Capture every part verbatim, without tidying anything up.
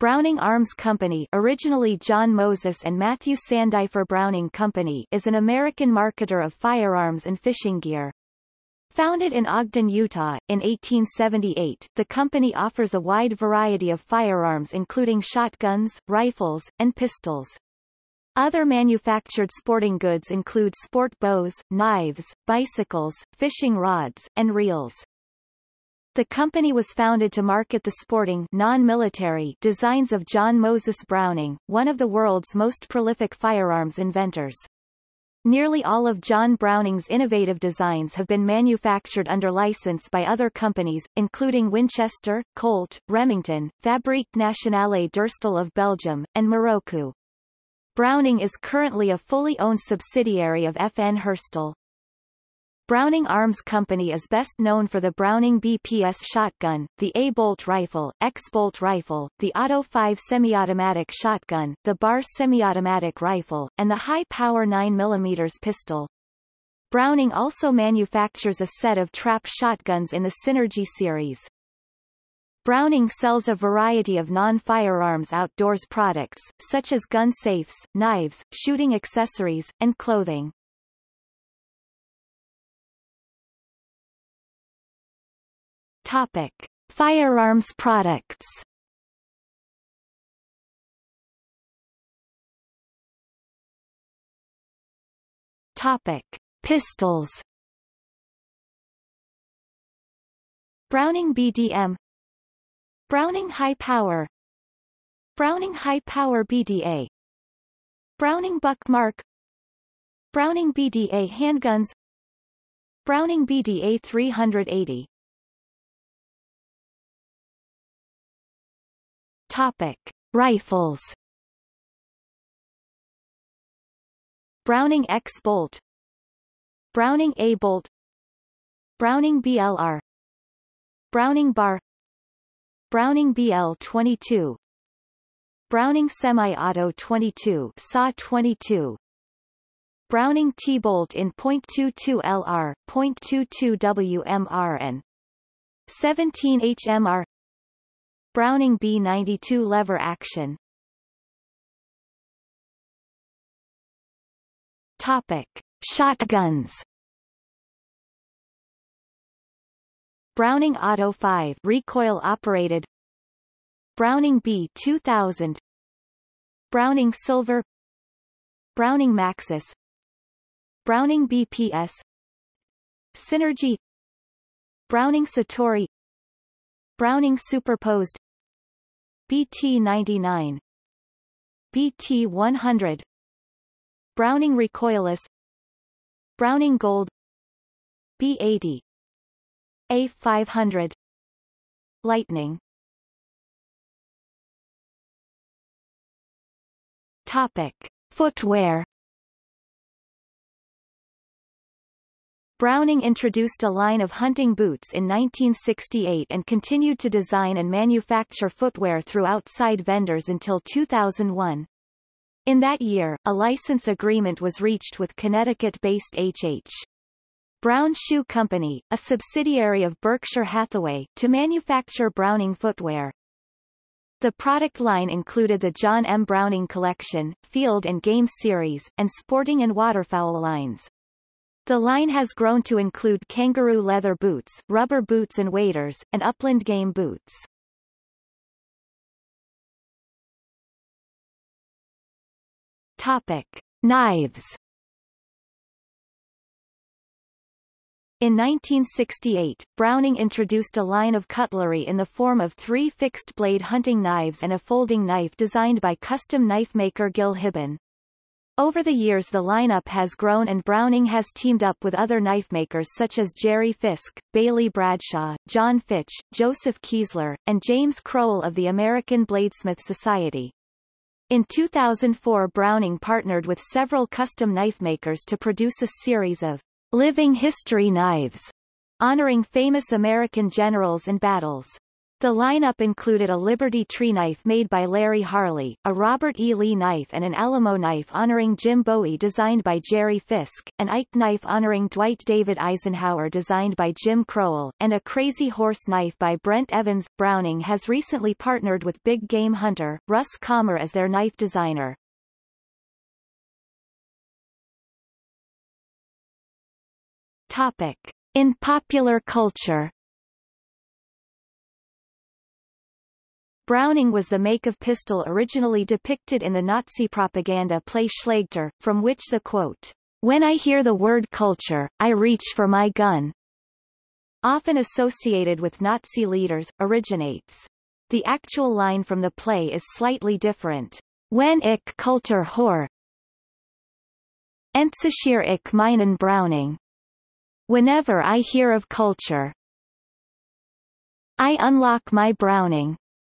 Browning Arms Company, originally John Moses and Matthew Sandifer Browning Company, is an American marketer of firearms and fishing gear. Founded in Ogden, Utah, in eighteen seventy-eight, the company offers a wide variety of firearms including shotguns, rifles, and pistols. Other manufactured sporting goods include sport bows, knives, bicycles, fishing rods, and reels. The company was founded to market the sporting non-military designs of John Moses Browning, one of the world's most prolific firearms inventors. Nearly all of John Browning's innovative designs have been manufactured under license by other companies, including Winchester, Colt, Remington, Fabrique Nationale d'Herstel of Belgium, and Maroku. Browning is currently a fully owned subsidiary of F N Herstel. Browning Arms Company is best known for the Browning B P S shotgun, the A-bolt rifle, X-bolt rifle, the Auto five semi-automatic shotgun, the B A R semi-automatic rifle, and the high-power nine millimeter pistol. Browning also manufactures a set of trap shotguns in the Synergy series. Browning sells a variety of non-firearms outdoors products, such as gun safes, knives, shooting accessories, and clothing. Topic: Firearms products. Topic: Pistols. Browning B D M, Browning High Power, Browning High Power B D A, Browning Buckmark, Browning B D A handguns, Browning B D A three eighty. Topic: Rifles. Browning X-bolt, Browning A-bolt, Browning B L R, Browning B A R, Browning B L twenty-two, Browning Semi-Auto twenty-two (S A W twenty-two), Browning T-bolt in point two two L R, point two two W M R, and seventeen H M R. Browning B ninety two lever action. Topic: Shotguns. Browning Auto five recoil operated, Browning B two thousand, Browning Silver, Browning Maxus, Browning B P S, Synergy, Browning Satori, Browning Superposed, B T ninety-nine, B T one hundred, Browning recoilless, Browning gold, B eighty, A five hundred, Lightning. Topic: Footwear. Browning introduced a line of hunting boots in nineteen sixty-eight and continued to design and manufacture footwear through outside vendors until two thousand one. In that year, a license agreement was reached with Connecticut-based H H Brown Shoe Company, a subsidiary of Berkshire Hathaway, to manufacture Browning footwear. The product line included the John M. Browning Collection, Field and Game Series, and Sporting and Waterfowl lines. The line has grown to include kangaroo leather boots, rubber boots and waders, and upland game boots. Topic: Knives. In nineteen sixty-eight, Browning introduced a line of cutlery in the form of three fixed-blade hunting knives and a folding knife designed by custom knife maker Gil Hibben. Over the years the lineup has grown and Browning has teamed up with other knifemakers such as Jerry Fisk, Bailey Bradshaw, John Fitch, Joseph Kiesler, and James Crowell of the American Bladesmith Society. In two thousand four Browning partnered with several custom knifemakers to produce a series of living history knives, honoring famous American generals and battles. The lineup included a Liberty Tree knife made by Larry Harley, a Robert E. Lee knife and an Alamo knife honoring Jim Bowie designed by Jerry Fisk, an Ike knife honoring Dwight David Eisenhower designed by Jim Crowell, and a Crazy Horse knife by Brent Evans. Browning has recently partnered with big game hunter Russ Comer as their knife designer. Topic: In popular culture. Browning was the make of pistol originally depicted in the Nazi propaganda play Schlagter, from which the quote, "When I hear the word culture, I reach for my gun," often associated with Nazi leaders, originates. The actual line from the play is slightly different. "Wenn ich Kultur höre, entzischir ich meinen Browning." Whenever I hear of culture, I unlock my Browning.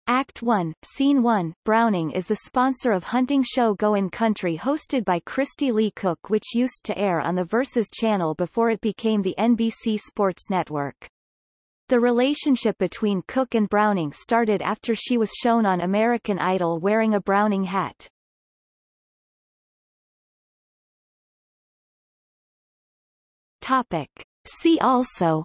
Act one, Scene one, Browning is the sponsor of hunting show Goin' Country hosted by Christy Lee Cook, which used to air on the Versus channel before it became the N B C Sports Network. The relationship between Cook and Browning started after she was shown on American Idol wearing a Browning hat. Topic. See also: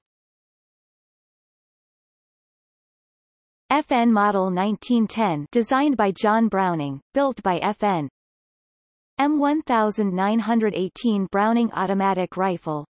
F N Model nineteen ten, designed by John Browning, built by F N. M nineteen eighteen Browning automatic rifle.